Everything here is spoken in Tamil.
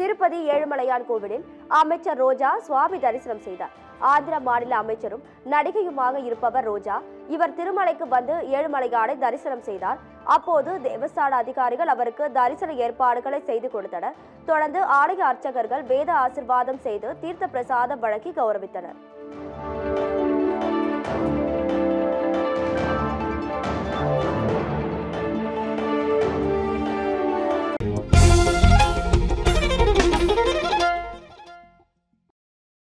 திருப்பதி ஏழுமலையான் கோவிலில் அமைச்சர் ரோஜா சுவாமி தரிசனம் செய்தார். ஆந்திர மாநில அமைச்சரும் நடிகையுமாக இருப்பவர் ரோஜா. இவர் திருமலைக்கு வந்து ஏழுமலையானை தரிசனம் செய்தார். அப்போது தேவஸ்தான அதிகாரிகள் அவருக்கு தரிசன ஏற்பாடுகளை செய்து கொடுத்தனர். தொடர்ந்து ஆலய அர்ச்சகர்கள் வேத ஆசிர்வாதம் செய்து தீர்த்த பிரசாதம் வழங்கி கௌரவித்தனர்.